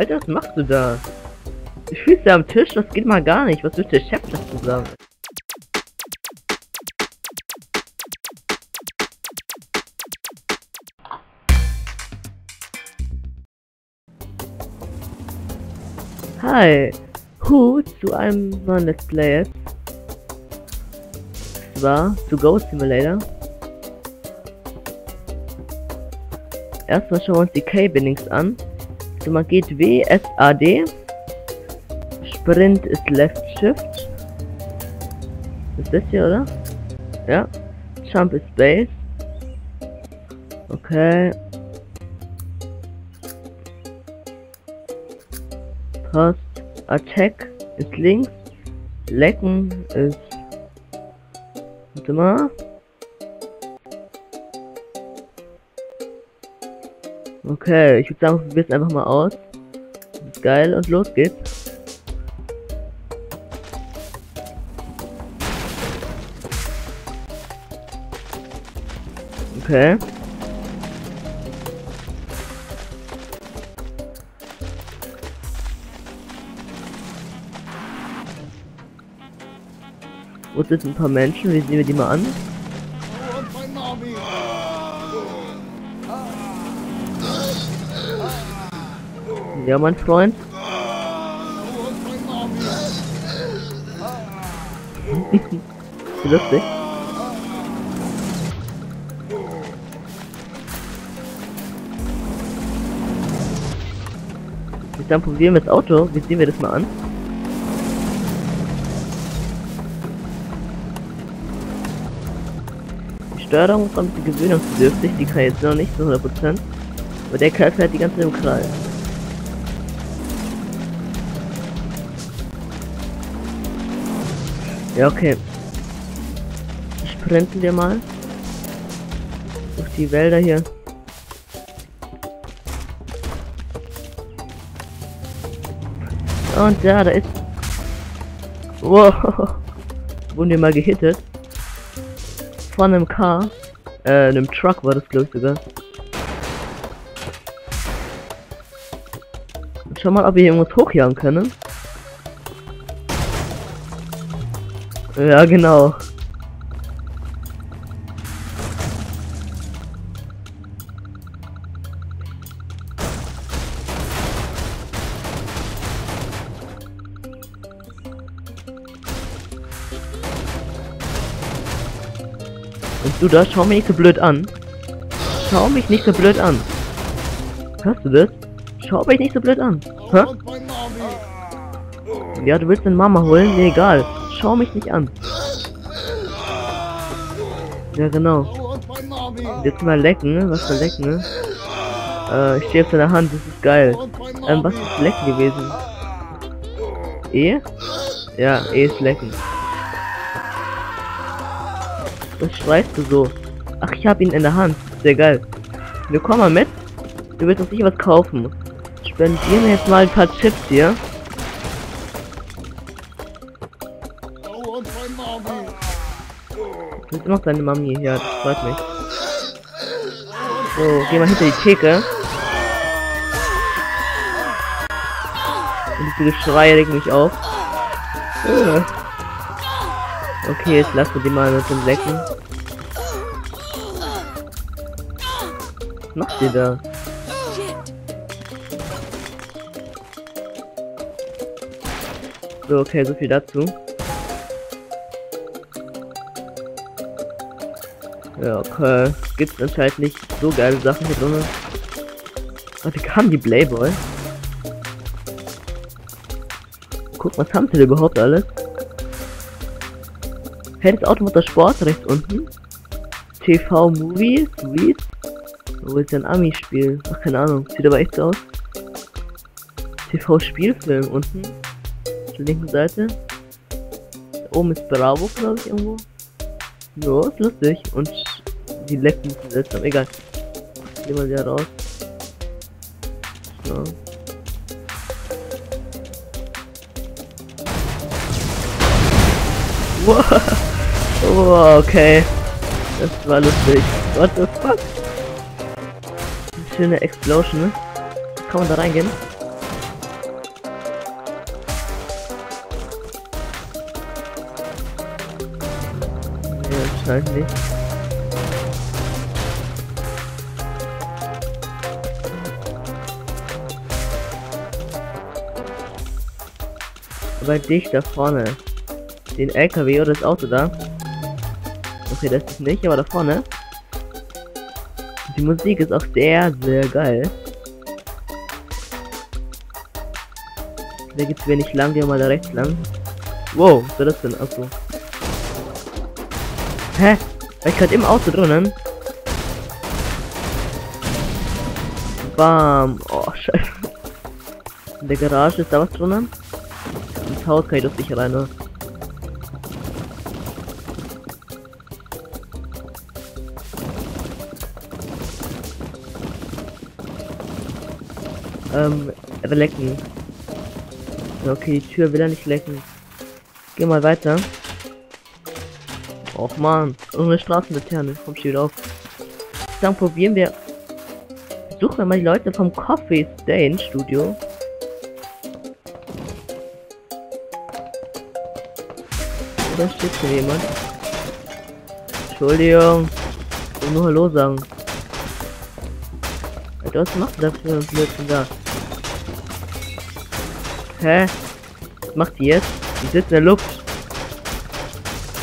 Alter, was machst du da? Du spielst ja am Tisch, das geht mal gar nicht. Was wird der Chef dazu sagen? Hi! Zu einem neuen Let's Play jetzt. Und zwar zu Goat Simulator. Erstmal schauen wir uns die K-Bindings an. Also man geht W, S, A, D. Sprint ist Left Shift. Ist das hier, oder? Ja. Jump ist Base. Okay. Passt. Attack ist links. Lecken ist... Warte mal. Okay, ich würde sagen, wir probieren es einfach mal aus. Das ist geil und los geht's. Okay. Wo sind ein paar Menschen? Wie sehen wir die mal an? Ja, mein Freund. Wie lustig. Dann probieren wir das Auto. Wie sehen wir das mal an? Steuerung ist ein bisschen gewöhnungsbedürftig, die kann jetzt noch nicht zu 100%, aber der Kerl fährt die ganze Zeit im Kreis. Ja, okay. Sprinten wir mal durch die Wälder hier. Und ja, da ist... Wow, wurden wir mal gehittet. Von einem Car, einem Truck war das, glaube ich, sogar. Und schau mal, ob wir hier irgendwas hochjagen können. Ja, genau. Du da, schau mich nicht so blöd an. Schau mich nicht so blöd an. Hörst du das? Schau mich nicht so blöd an. Hä? Ja, du willst deine Mama holen? Nee, egal. Schau mich nicht an. Ja, genau. Jetzt mal lecken, ne? Was für lecken, ne? Ich stehe auf deiner Hand, das ist geil. Was ist lecken gewesen? E? Ja, E ist lecken. Was schreist du so? Ach, ich hab ihn in der Hand. Sehr geil. Wir kommen mal mit. Du willst doch sicher was kaufen. Spendieren wir jetzt mal ein paar Chips hier. Du bist immer noch deine Mami hier. Das freut mich. So, geh mal hinter die Theke. Und diese Geschrei regt mich auf. Okay, jetzt lassen wir die mal mit dem Lecken. Was macht ihr da? So, okay, so viel dazu. Ja, okay. Gibt's anscheinend nicht so geile Sachen hier drin. Oh, wie kamen die Playboy? Guck, was haben sie denn überhaupt alles? Hey, das Auto macht das Sport rechts unten. TV Movies, Sweet. Wo ist denn Ami-Spiel? Ach, keine Ahnung. Sieht aber echt so aus. TV Spielfilm unten. Auf der linken Seite. Da oben ist Bravo, glaube ich, irgendwo. Jo, ist lustig. Und die lecken sind seltsam. Egal. Nehmen wir sie raus. So. Wow. Oh, okay. Das war lustig. What the fuck? Eine schöne Explosion, ne? Kann man da reingehen? Nein, nicht. Aber dich da vorne. Den LKW oder das Auto da. Okay, das ist nicht, aber da vorne. Die Musik ist auch sehr, sehr geil. Da geht's mir nicht lang, gehen wir mal da rechts lang. Wow, was war das denn? Ach so. Hä? War ich gerade im Auto drinnen? Bam. Oh, scheiße. In der Garage ist da was drinnen? Ins Haus kann ich doch nicht rein, oder? Er will lecken. Okay, die Tür will er nicht lecken. Geh mal weiter. Och man, unsere Straßenlaterne, komm schon auf. Dann probieren wir. Suchen wir mal die Leute vom Coffee Stain Studio. Da steht hier jemand. Entschuldigung. Ich will nur Hallo sagen. Alter, was macht das für ein Blödsinn da? Hä? Was macht die jetzt? Die sitzt in der Luft.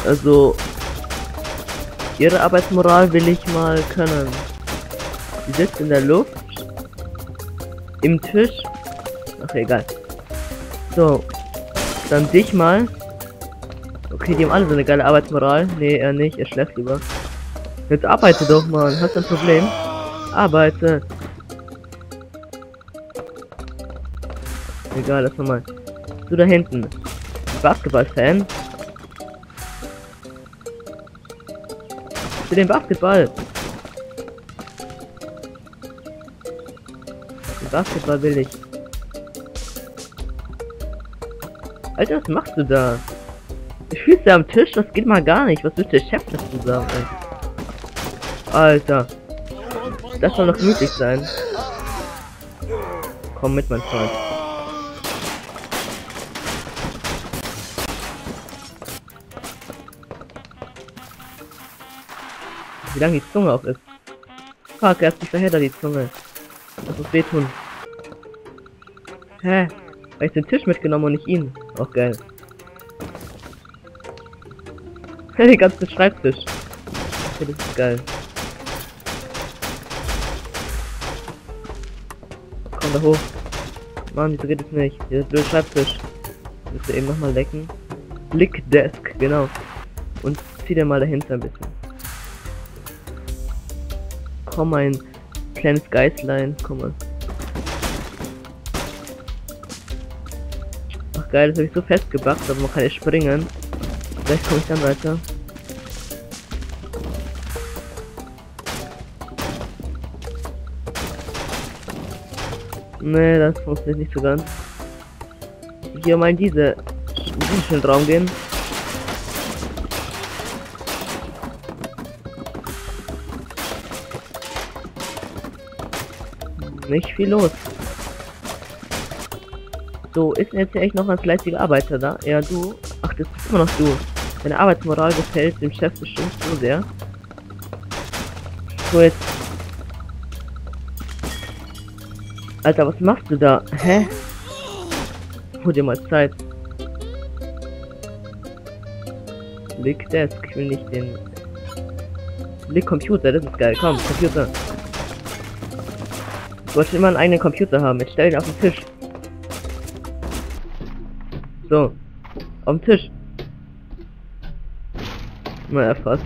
Also, ihre Arbeitsmoral will ich mal können. Die sitzt in der Luft. Im Tisch. Ach, egal. So. Dann dich mal. Okay, die haben alle so eine geile Arbeitsmoral. Nee, er nicht. Er schläft lieber. Jetzt arbeite doch mal. Hast du ein Problem? Arbeite. Egal, lass nochmal. Du da hinten. Basketball-Fan. Für den Basketball. Den Basketball will ich. Alter, was machst du da? Ich fühl's da am Tisch, das geht mal gar nicht. Was willst der Chef dazu sagen? Alter. Das soll doch mutig sein. Komm mit, mein Freund. Wie lange die Zunge auf ist. Fuck, er hat sich verheddert, die Zunge. Das muss wehtun. Hä? Weil ich den Tisch mitgenommen und nicht ihn. Auch geil. Hä, den ganzen Schreibtisch. Okay, das ist geil. Komm da hoch. Mann, wieso geht es nicht? Hier ist der Schreibtisch. Müsst ihr eben nochmal lecken. Blickdesk, genau. Und zieh dir mal dahinter ein bisschen. Komm, ein kleines Geißlein, komm mal. Ach geil, das habe ich so festgebackt, aber man kann ja springen. Vielleicht komme ich dann weiter. Ne, das funktioniert nicht so ganz. Hier mal in diesen Raum gehen. Nicht viel los. So, ist jetzt hier echt noch ein fleißiger Arbeiter da? Ja, du. Ach, das ist immer noch du. Deine Arbeitsmoral gefällt dem Chef bestimmt so sehr. So, jetzt. Alter, was machst du da? Hä? Hol dir mal Zeit. Blick Desk. Ich will nicht den... Blick Computer, das ist geil. Komm, Computer. Du wolltest immer einen eigenen Computer haben. Ich stell ihn auf den Tisch. So. Auf den Tisch. Mal erfasst.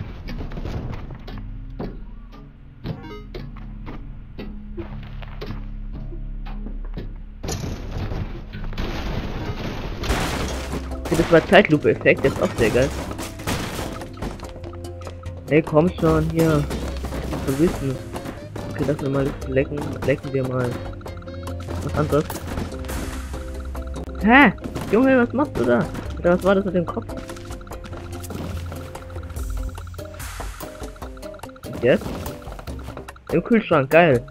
Das war Zeitlupe-Effekt. Das ist auch sehr geil. Ey, komm schon. Hier. Verwissen. Okay, lass mal lecken, lecken wir mal was anderes. Hä? Junge, was machst du da? Oder was war das mit dem Kopf? Und jetzt? Im Kühlschrank, geil.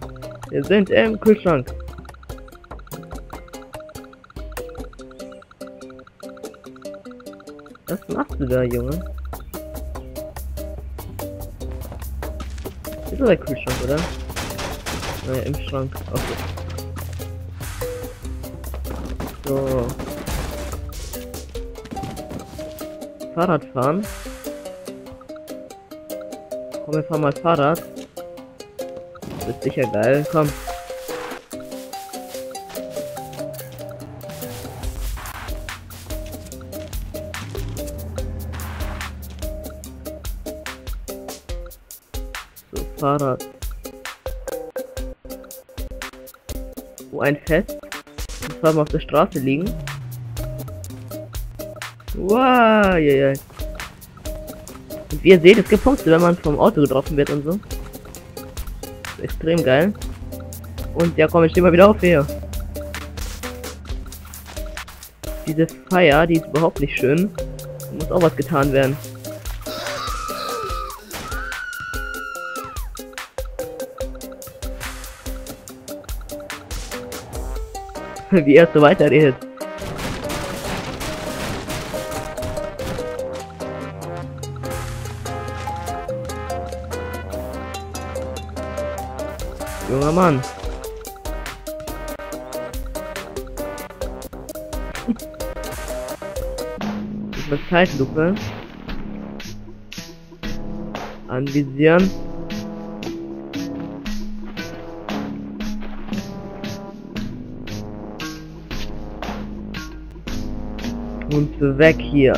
Wir sind im Kühlschrank. Was machst du da, Junge? ist der Kühlschrank, oder? Naja, im Schrank. Okay. So. Fahrrad fahren. Komm, wir fahren mal Fahrrad. Das wird sicher geil. Komm. So, Fahrrad. Oh, ein Fest. Das haben wir auf der Straße liegen. Wow, yeah. Und wie ihr seht, es gibt Punkte, wenn man vom Auto getroffen wird und so. Extrem geil. Und ja, komm, ich stehe mal wieder auf hier. Diese Feier, die ist überhaupt nicht schön. Da muss auch was getan werden. Wie er so weiterredet. Junger Mann. Über Zeitlupe. Anvisieren. Und weg hier.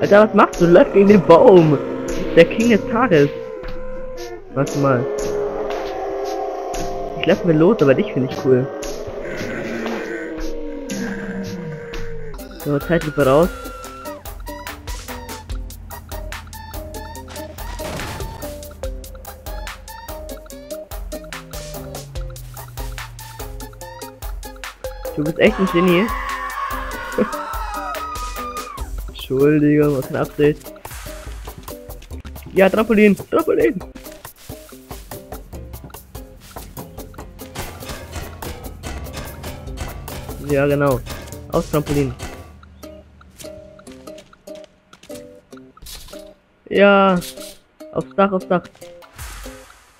Alter, was machst du? Läuft gegen den Baum. Der King des Tages. Warte mal. Ich lass mir los, aber dich finde ich cool. So, Zeitlupe raus. Du bist echt ein Genie. Entschuldigung, was ein Update. Ja, Trampolin, Trampolin. Ja, genau. Aus Trampolin. Ja, aufs Dach, aufs Dach.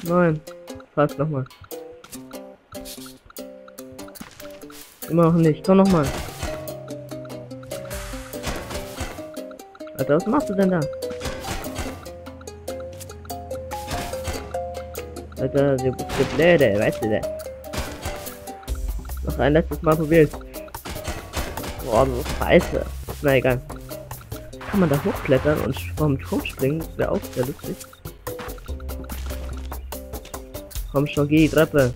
Nein, fast nochmal. Immer noch nicht, komm nochmal. Alter, was machst du denn da? Alter, du bist gebläde, weißt du das? Noch ein letztes Mal probiert. Boah, so scheiße. Na egal. Kann man da hochklettern und vom Turm springen? Das wäre auch sehr lustig. Komm schon, geh die Treppe.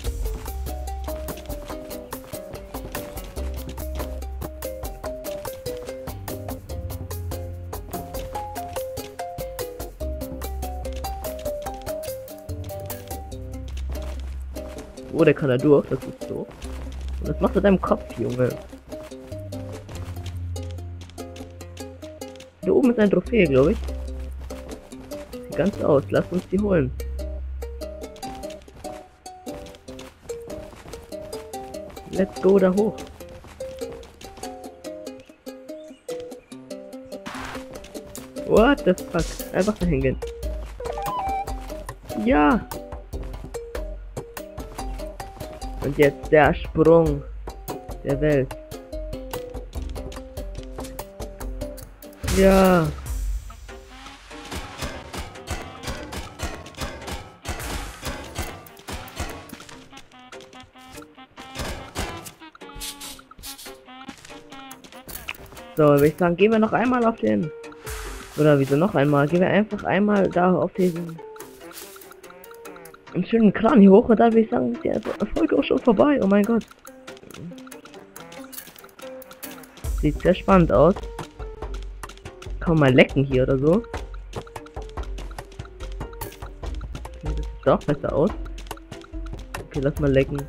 Oh, der kann da durch, das ist so. Und das macht er deinem Kopf, Junge. Da oben ist ein Trophäe, glaube ich. Sieht ganz aus. Lasst uns die holen. Let's go da hoch. What the fuck? Einfach da hingehen. Ja! Und jetzt der Sprung der Welt. Ja. So, würde ich sagen, gehen wir noch einmal auf den... Oder wieso noch einmal? Gehen wir einfach einmal da auf diesen... einen schönen Kran hier hoch und dann würde ich sagen, ist die Folge auch schon vorbei. Oh mein Gott. Sieht sehr spannend aus. Kann man mal lecken hier oder so. Okay, das sieht doch besser aus. Okay, lass mal lecken.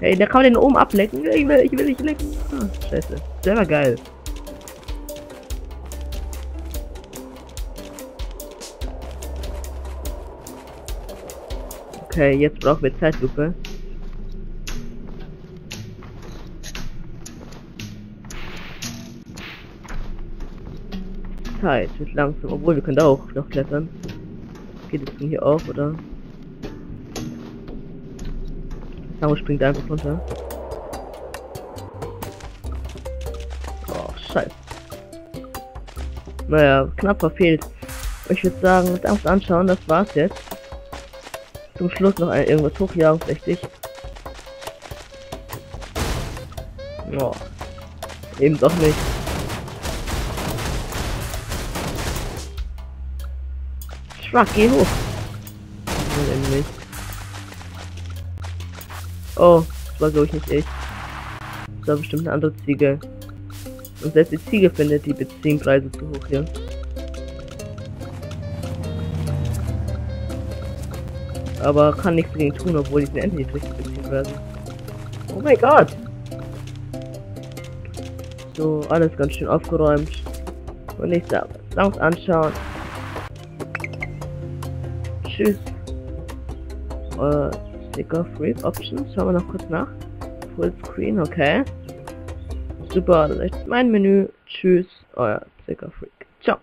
Hey, da kann man den oben ablecken. Ich will nicht lecken. Ah, scheiße. Selber geil. Okay, jetzt brauchen wir Zeitlupe. Zeit wird langsam, obwohl wir können da auch noch klettern. Geht es von hier auf, oder? Samo springt einfach runter. Oh, scheiße. Naja, knapp verfehlt. Ich würde sagen, das einfach anschauen, das war's jetzt. Zum Schluss noch irgendwas hochjagen, richtig. Oh. Eben doch nicht. Schwach, geh hoch. Nämlich. Oh, das war glaube ich nicht ich. Das war bestimmt eine andere Ziege. Und selbst die Ziege findet die Benzinpreise zu hoch hier. Aber kann nichts dagegen tun, obwohl ich den endlich richtig beziehen werde. Oh mein Gott! So, alles ganz schön aufgeräumt. Und ich darf es lang anschauen. Tschüss. Sticker Free Options. Schauen wir noch kurz nach. Fullscreen, okay. Super, das ist mein Menü. Tschüss, euer Sticker Freak. Ciao.